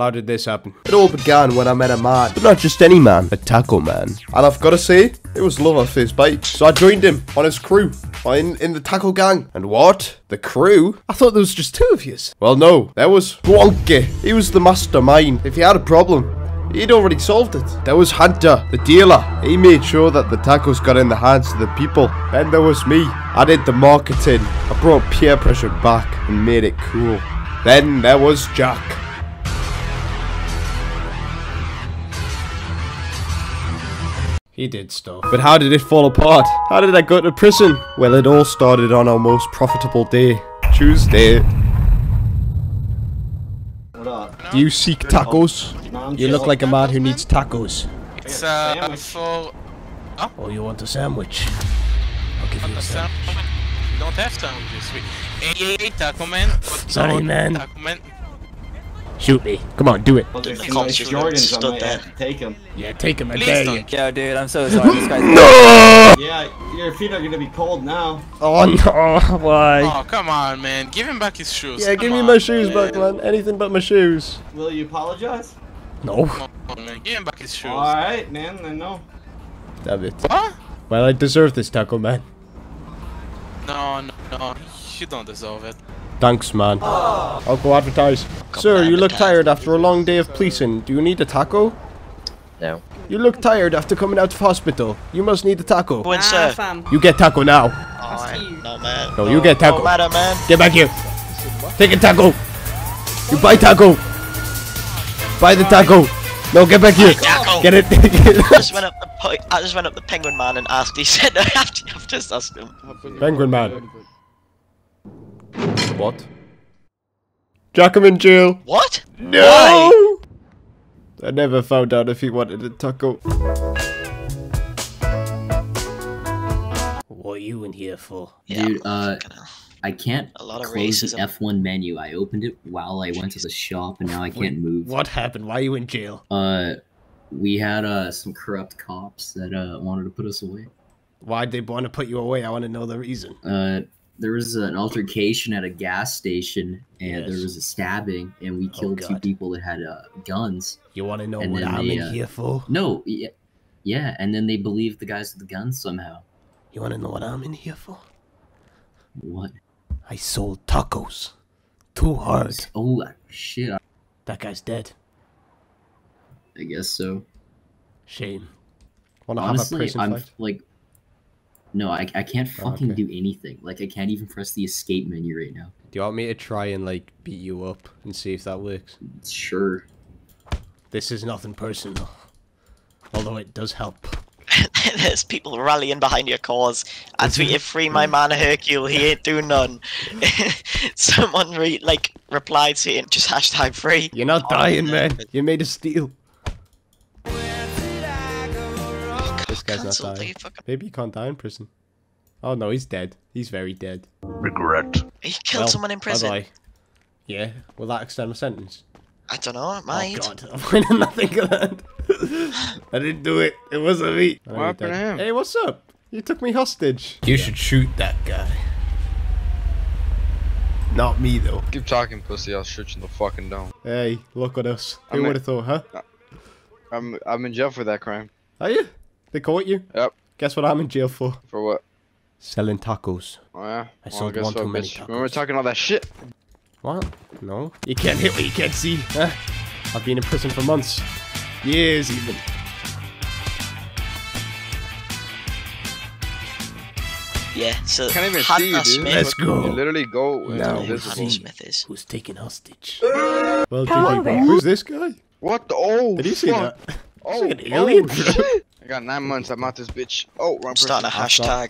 How did this happen? It all began when I met a man, but not just any man, a taco man. And I've got to say, it was love at first bite. So I joined him on his crew, in the taco gang. And what? The crew? I thought there was just two of yous. Well, no, there was Wonky. He was the mastermind. If he had a problem, he'd already solved it. There was Hunter, the dealer. He made sure that the tacos got in the hands of the people. Then there was me. I did the marketing. I brought peer pressure back and made it cool. Then there was Jack. He did stuff. But how did it fall apart? How did I go to prison? Well, it all started on our most profitable day, Tuesday. Do you seek tacos? You look like a man who needs tacos. It's for... Huh? Oh, you want a sandwich? I'll give you a sandwich. We don't have sandwiches. Hey, taco man. Sorry, man. Taco man. Shoot me. Come on, do it. Well, there's some Jordans on my head. Take him. Yeah, take him. I dare you. Yo, dude, I'm so sorry. This guy's no! Yeah, your feet are gonna be cold now. Oh, no. Why? Oh, come on, man. Give him back his shoes. Yeah, give me my shoes back, man. Anything but my shoes. Will you apologize? No. Come on, man. Give him back his shoes. Alright, man. Then no. Damn it. What? Well, I deserve this, taco man. No, no, no. You don't deserve it. Thanks, man. Oh. I'll go advertise. Sir, you look tired after a long day of policing. Do you need a taco? No. You look tired after coming out of hospital. You must need a taco. When, sir? You get taco now. Oh, no, man. No, you get taco. No matter, man. Get back here. Take a taco. You buy taco. Buy the taco. No, get back here. Taco. Get it. I just went up the penguin man and asked. He said, I have to ask him. Penguin man. What? Jack, I'm in jail. What? No! Why? I never found out if he wanted a taco. What are you in here for? Dude, I can't close the F1 menu. I opened it while I went to the shop and now I can't move. What happened? Why are you in jail? We had some corrupt cops that wanted to put us away. Why'd they want to put you away? I want to know the reason. There was an altercation at a gas station, and there was a stabbing, and we killed two people that had guns. You want to know what I'm in here for? No, yeah, and then they believed the guys with the guns somehow. You want to know what I'm in here for? What? I sold tacos. Too hard. Oh, shit. That guy's dead. I guess so. Shame. Want to have a prison fight? Like... No, I can't fucking do anything. Like, I can't even press the escape menu right now. Do you want me to try and, like, beat you up and see if that works? Sure. This is nothing personal. Although it does help. There's people rallying behind your cause. I tweeted, free my man Hercule, he ain't do none. Someone, like, replied saying, just hashtag free. You're not dying, man. You made a steal. Guy's not dying. Maybe he can't die in prison. Oh no, he's dead. He's very dead. Regret. He killed someone in prison. Bye-bye. Yeah, will that extend my sentence? I don't know, it might. Oh god, I'm winning nothing of that. I didn't do it. It wasn't me. What happened to him? Hey, what's up? You took me hostage. You should shoot that guy. Not me though. Keep talking, pussy. I'll shoot you in the fucking dome. Hey, look at us. Who would have thought, huh? I'm in jail for that crime. Are you? They caught you? Yep. Guess what I'm in jail for? For what? Selling tacos. Oh yeah? I sold one too many tacos. Remember talking all that shit? What? No. You can't hit what you can't see. Huh? I've been in prison for months. Years even. Yeah, so... Can't even see you, dude. Let's go. You literally go... No. Who's taking hostage? Well, who's this guy? What the... Oh, did you see that? Oh, like an alien, bro. Shit. I got 9 months, I'm out this bitch. Oh, I'm starting a hashtag.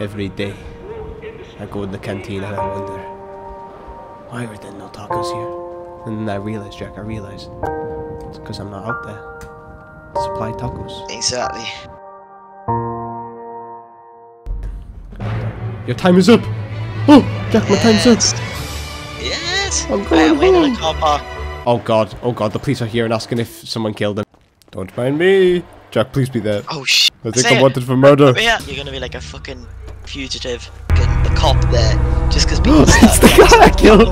Every day, I go in the canteen and I wonder, why are there no tacos here? And then I realize, Jack, it's because I'm not out there to supply tacos. Exactly. Your time is up! Oh, Jack, my time's up! Yes! I'm going home. In the car park. Oh god, the police are here and asking if someone killed him. Don't mind me. Jack, please be there. Oh shit. I think I'm wanted for murder. Yeah. You're gonna be like a fucking fugitive. The cop there. Just cause people... It's the guy I killed!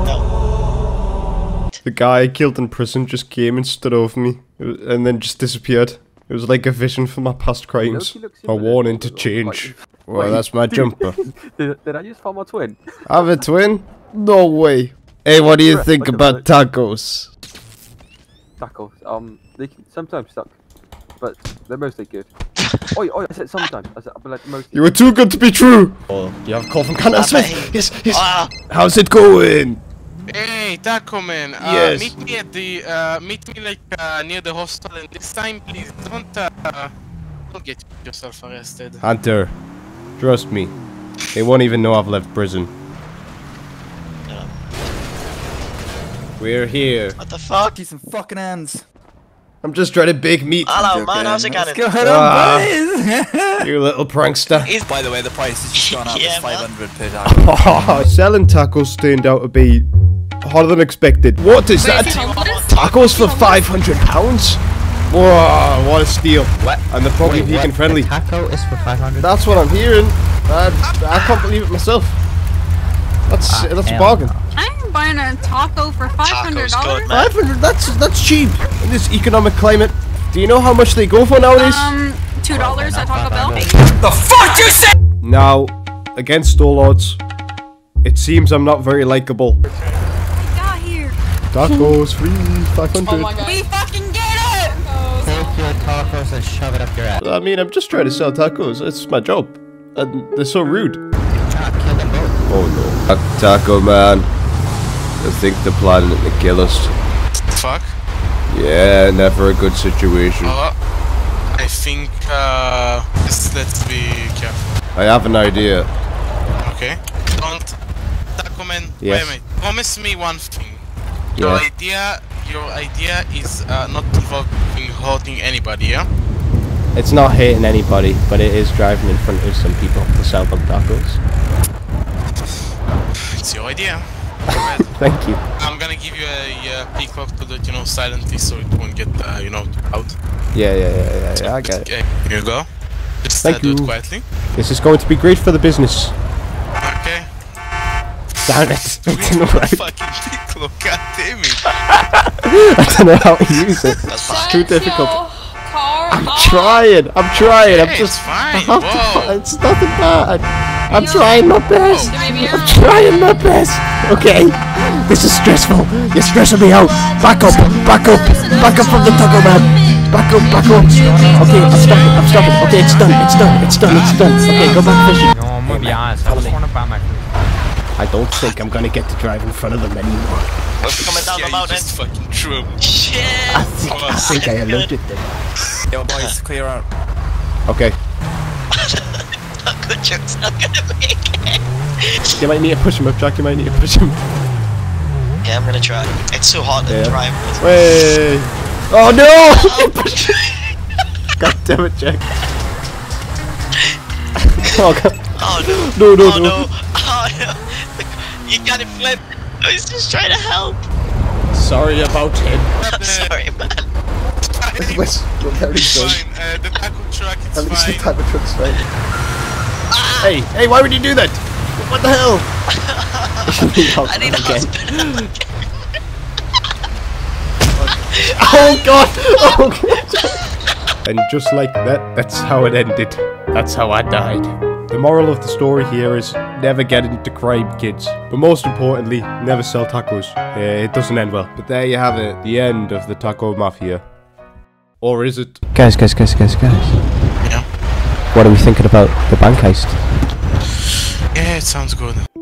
the guy I killed in prison just came and stood over me and then just disappeared. It was like a vision for my past crimes. A warning to change. Well, that's my jumper. Did I just find my twin? I have a twin? No way. Hey, what do you think about tacos? Tacos, they can sometimes suck, but they're mostly good. Oi, oi, I said sometimes. I said, but like mostly. You were too good to be true. Oh, you have a call from Canada Smith. Yes, yes. How's it going? Hey, Taco Man. Yes. Meet me at the near the hostel, and this time, please don't get yourself arrested. Hunter, trust me, they won't even know I've left prison. No. We're here. What the fuck? Give some fucking hands. I'm just trying to bake meat. Hello, man. How's it going? You little prankster. By the way, the price has just gone up. It's 500 per taco. Selling tacos turned out to be harder than expected. What is that? Tacos for 500 pounds? Whoa, what a steal. What? And they're probably vegan friendly. The taco is for 500. That's what I'm hearing. I can't believe it myself. That's a bargain. I'm buying a taco for $500. $500? That's cheap in this economic climate. Do you know how much they go for nowadays? $2 at Taco Bell. The fuck you say? Now, against all odds, it seems I'm not very likable. We got here. Tacos free, 500. Oh my God. We fucking get it. Take your tacos and shove it up your ass. I mean, I'm just trying to sell tacos. It's my job, and they're so rude. Oh no. Taco Man, I think they're planning to kill us. Fuck. Yeah, never a good situation. I think, let's be careful. I have an idea. Okay. Don't, Taco Man, wait a minute. Promise me one thing. Your idea is not hurting anybody, yeah? It's not hurting anybody, but it is driving in front of some people to sell them tacos. It's your idea. Thank you. I'm gonna give you a peacock to do it, you know, silently, so it won't get, you know, out. Yeah, I got it. Here you go. Just do it quietly. This is going to be great for the business. Okay. Damn it. Fucking peacock, god damn it. I don't know how to use it. It's too difficult. I'm trying. Okay, I'm just fine. It's nothing bad. I'm trying my best. Okay. This is stressful. You're stressing me out. Back up from the Taco Man. Back up. Okay, I'm stopping. Okay, it's done. Okay, go back fishing. No, I'm gonna be honest. I just wanna buy my food. I don't think I'm gonna get to drive in front of them anymore. What's coming down the mountain? It's fucking true. Shit. I think I alerted them. Yo, boys, clear out. Okay. The joke's not gonna make it. You might need to push him up, Jack. Yeah, I'm gonna try. It's so hard to drive with. Wait. Oh no! God damn it, Jack. Oh god. Oh no. No. Oh no. You gotta flip. I was just trying to help. Sorry about him. I'm sorry, man. It's fine. The taco truck is fine. The taco truck's fine. Hey, why would you do that? What the hell? I need a hospital. Oh god! Oh god! And just like that, that's how it ended. That's how I died. The moral of the story here is never get into crime, kids. But most importantly, never sell tacos. It doesn't end well. But there you have it, the end of the Taco Mafia. Or is it? Guys. What are we thinking about the bank heist? Yeah, it sounds good.